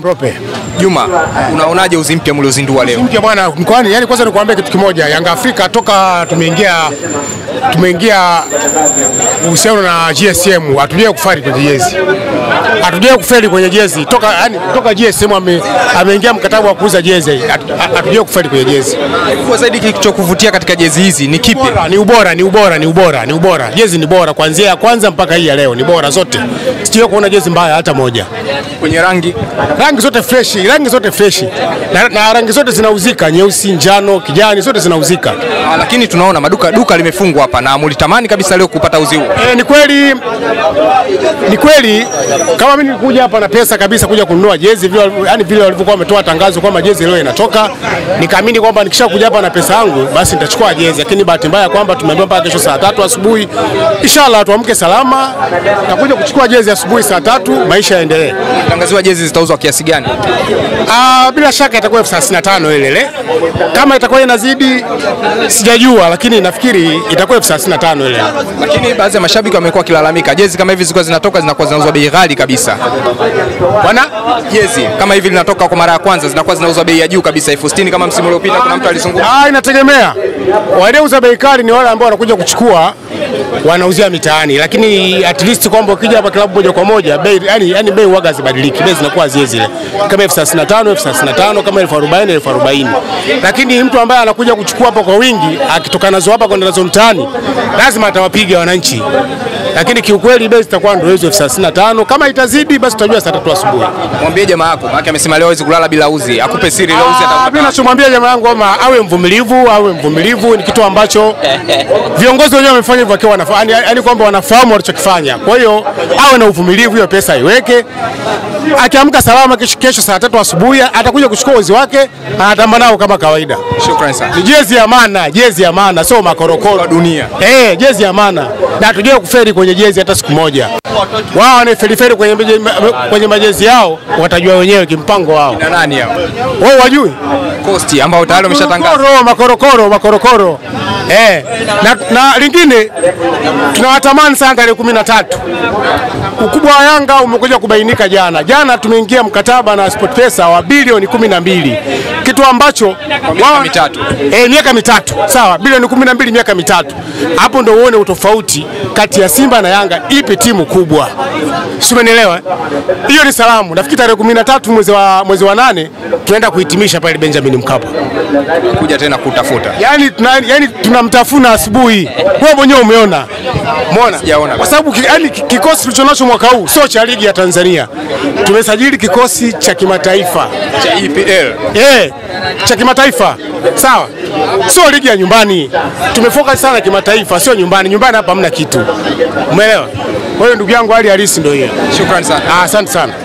Mrope Juma, unaonaje uzimpya mliozindua leo? Uzimpya bwana, mkoani yani kwanza nikuambia kitu kimoja, Yanga Afrika toka tumeingia uhusiano na GSM, hatujawahi kufari kwenye jezi. Hatujawahi kufeli kwenye jezi. Toka GSM ameingia mkataba wa kuuza jezi, hatujawahi kufeli kwenye jezi. Kwa zaidi kilichokuvutia katika jezi hizi ni kipi? Ni ubora. Jezi ni bora kuanzia ya kwanza mpaka hii ya leo, ni bora zote. Sijawahi kuona jezi mbaya hata moja. Kwenye rangi zote freshi. Na rangi zote zinauzika, nyeusi, njano, kijani, zote zinauzika. Lakini tunaona duka limefungwa hapa na mulitamani kabisa leo kupata uziu. Ni kweli kama mimi nilikuja hapa na pesa kabisa kuja kununua jezi vile, yani vile walivyokuwa wametoa tangazo kwamba jezi leo inatoka, nikaamini kwamba nikishakuja hapa na pesa yangu basi nitachukua jezi, lakini bahati mbaya kwamba tumeambiwa mpaka kesho saa 3 asubuhi. Inshallah tuamke salama, tutakuja kuchukua jezi asubuhi saa 3, maisha yaendelee. Tangaziwa jezi zitauzwa kiasi gani? Bila shaka itakuwa 1035 ile. Kama itakuwa inazidi sijajua, lakini nafikiri itakuwa 1035 ile. Lakini baadhi ya mashabiki wamekuwa kilalamika jezi kama hivi zikuwa zinatoka zinakuwa zinauzwa bei ghali kabisa. Bwana, jezi kama hivi linatoka kwa mara ya kwanza zinakuwa zinauzwa bei ya juu kabisa, 1600 kama msimu uliopita kuna mtu alizunguka. Inategemea. Wanaouza bei kali ni wale ambao wanakuja kuchukua wanauzia mitaani, lakini at least kwamba ukija hapa klabu moja kwa moja bei yani bei huaga zibadiliki, bei zinakuwa zile. Kama 1035 kama 1040. Lakini mtu ambaye anakuja kuchukua hapa kwa wingi akitoka nazo hapa kwenda nazo mtaani lazima atawapiga wananchi. Lakini kiukweli bei zitakuwa ndio hizo 1035, kama itazidi basi tutajua saa 3 asubuhi. Mwambie jamaa yako maana amesema leo hizi kulala bila uzi, akupe siri leo uzi atakupata. Mimi nachomwambia jamaa yangu ama awe mvumilivu, ni kitu ambacho viongozi wenyewe wamefanya hivyo wakiwa wanafahamu, yani kwamba wanafahamu walichokifanya. Kwa hiyo awe na uvumilivu, hiyo pesa iweke. Akiamka salama kesho saa 3 asubuhi atakuja kuchukua uzi wake, anatamba nao kama kawaida. Shukrani sana. Jezi ya maana, sio makorokoro dunia. Jezi ya maana. Na hatujui kufeli kwenye jezi hata siku moja. Wao wanaferiferi kwenye majezi yao, watajua wenyewe kimpango wao. Na nani hao? Wao wajui? Kosti ambao tayari wameshatangaza. Makorokoro. Na lingine tunawatamani sana tarehe 13. Ukubwa wa Yanga umekuja kubainika jana. Jana tumeingia mkataba na SportPesa wa bilioni 12. Kitu ambacho kwa miaka mitatu. Sawa, bilioni 12 miaka mitatu. Hapo ndio uone utofauti kati ya Simba na Yanga, ipi timu kubwa. Si umeelewa? Hiyo ni salamu. Nafikiri tarehe 13 mwezi wa 8 tunaenda kuhitimisha pale Benjamin Mkapa. Kuja tena kutafuta. Yani tunamtafuna asubuhi. Wewe mwenyewe umeona. Umeona? Sijaona. Kwa sababu yani kikosi tulichonacho mwaka huu sio cha ligi ya Tanzania. Tumesajili kikosi cha kimataifa cha IPL. Cha kimataifa. Sawa? Sio ligi ya nyumbani. Tumefocus sana kimataifa, sio nyumbani. Nyumbani hapa hamna kitu. Umeelewa? Kwa hiyo ndugu yangu hali halisi ndio hiyo. Shukrani sana. Asante sana.